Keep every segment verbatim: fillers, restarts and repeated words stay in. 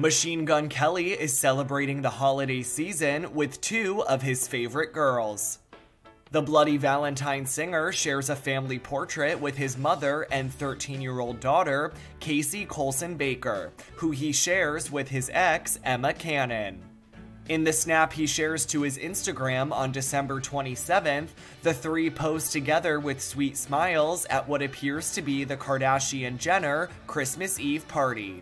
Machine Gun Kelly is celebrating the holiday season with two of his favorite girls. The Bloody Valentine singer shares a family portrait with his mother and thirteen-year-old daughter, Casie Colson Baker, who he shares with his ex, Emma Cannon. In the snap he shares to his Instagram on December twenty-seventh, the three pose together with sweet smiles at what appears to be the Kardashian-Jenner Christmas Eve party.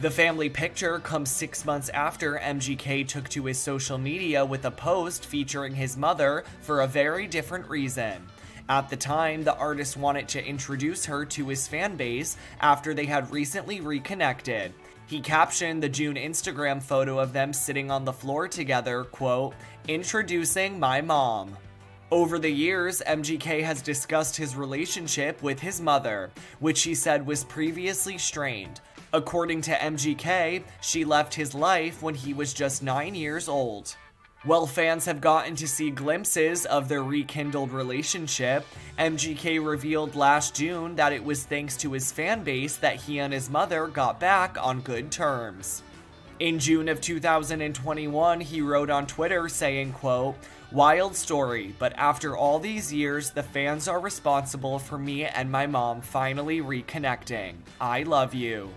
The family picture comes six months after M G K took to his social media with a post featuring his mother for a very different reason. At the time, the artist wanted to introduce her to his fan base after they had recently reconnected. He captioned the June Instagram photo of them sitting on the floor together, quote, "Introducing my mom." Over the years, M G K has discussed his relationship with his mother, which he said was previously strained. According to M G K, she left his life when he was just nine years old. While fans have gotten to see glimpses of their rekindled relationship, M G K revealed last June that it was thanks to his fan base that he and his mother got back on good terms. In June of two thousand twenty-one, he wrote on Twitter saying, quote, "Wild story, but after all these years, the fans are responsible for me and my mom finally reconnecting. I love you."